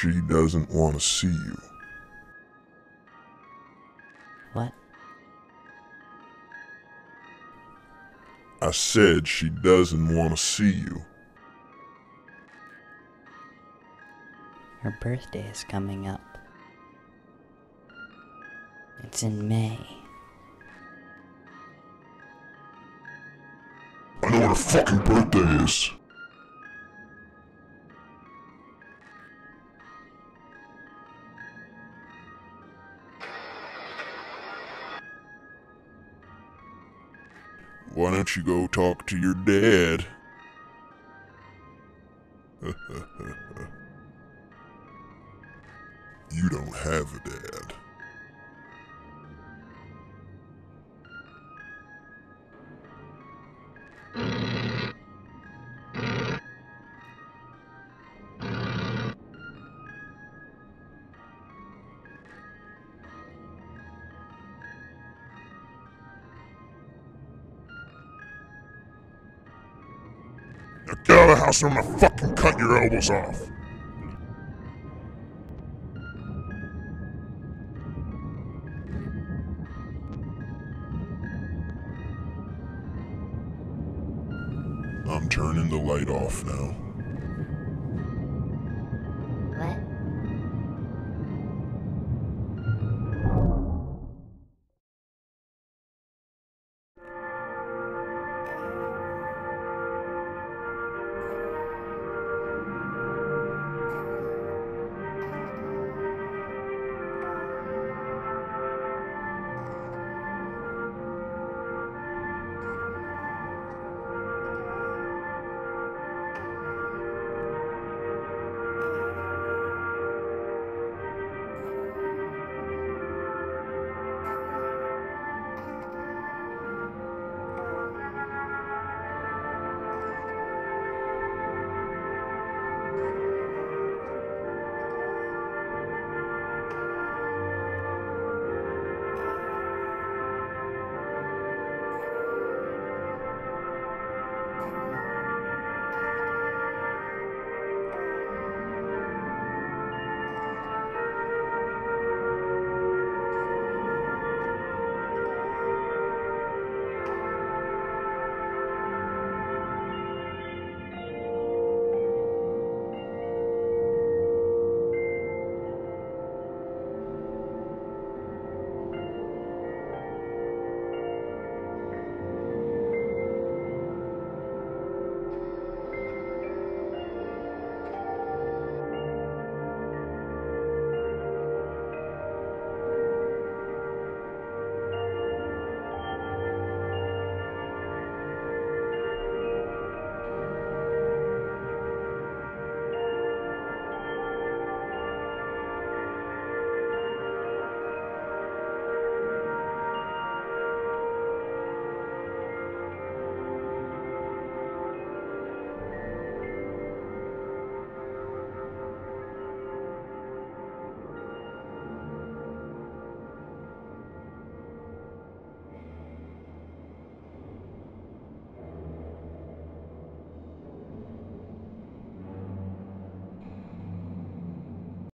She doesn't want to see you. What? I said she doesn't want to see you. Her birthday is coming up. It's in May. I know what her fucking birthday is. Why don't you go talk to your dad? You don't have a dad. Now get out of the house or I'm gonna fucking cut your elbows off! I'm turning the light off now.